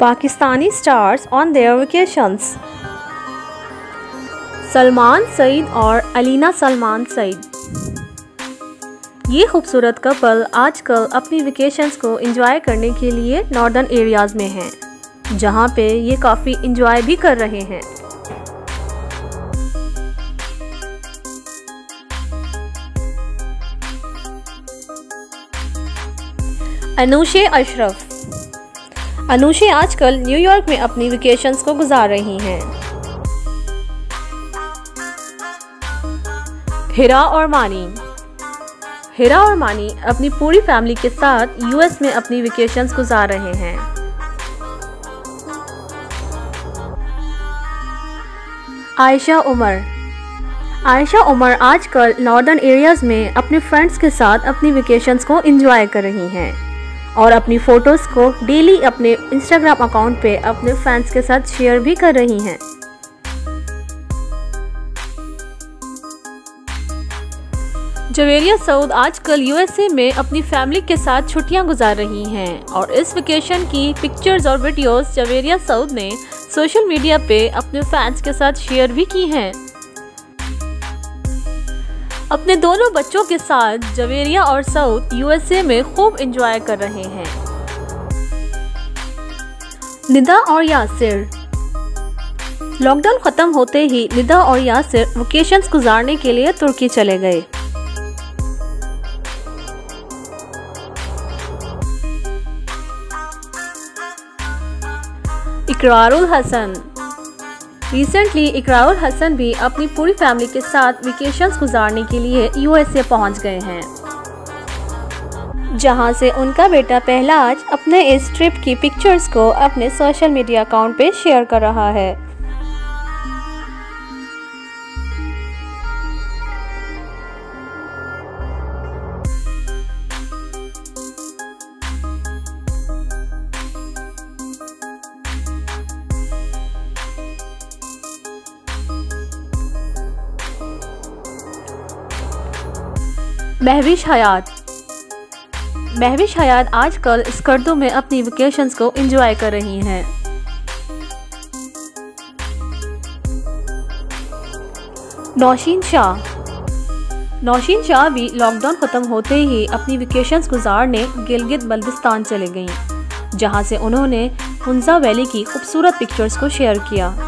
Pakistani stars on their vacations. Salman Saeed और अलीना सलमान सईद। ये खूबसूरत कपल आजकल अपनी वेकेशंस को एंजॉय करने के लिए नॉर्दर्न एरियाज़ में हैं, जहाँ पे ये काफ़ी एंजॉय भी कर रहे हैं। अनुशे अशरफ। अनुशे आजकल न्यूयॉर्क में अपनी वेकेशंस को गुजार रही हैं। हिरा और मानी। हिरा और मानी अपनी पूरी फैमिली के साथ यूएस में अपनी वेकेशंस गुजार रहे हैं। आयशा उमर। आयशा उमर आजकल नॉर्दर्न एरियाज़ में अपने फ्रेंड्स के साथ अपनी वेकेशंस को एंजॉय कर रही हैं और अपनी फ़ोटोज़ को डेली अपने इंस्टाग्राम अकाउंट पे अपने फैंस के साथ शेयर भी कर रही हैं। जवेरिया सऊद आजकल यूएसए में अपनी फैमिली के साथ छुट्टियां गुजार रही हैं और इस वेकेशन की पिक्चर्स और वीडियोस जवेरिया सऊद ने सोशल मीडिया पे अपने फैंस के साथ शेयर भी की हैं। अपने दोनों बच्चों के साथ जवेरिया और सऊद यूएसए में खूब एंजॉय कर रहे हैं। निदा और यासिर। लॉकडाउन खत्म होते ही निदा और यासिर वेकेशंस गुजारने के लिए तुर्की चले गए। इकरारुल हसन। रिसेंटली इकरारुल हसन भी अपनी पूरी फैमिली के साथ वेकेशंस गुजारने के लिए यूएसए पहुंच गए हैं, जहां से उनका बेटा पहलाज अपने इस ट्रिप की पिक्चर्स को अपने सोशल मीडिया अकाउंट पे शेयर कर रहा है। महविश हयात। महविश हयात आजकल स्कर्दों में अपनी वेकेशंस को एंजॉय कर रही हैं। नौशीन शाह। नौशीन शाह भी लॉकडाउन खत्म होते ही अपनी वेकेशंस गुजारने गिलगित बल्तिस्तान चले गईं, जहां से उन्होंने हुंजा वैली की खूबसूरत पिक्चर्स को शेयर किया।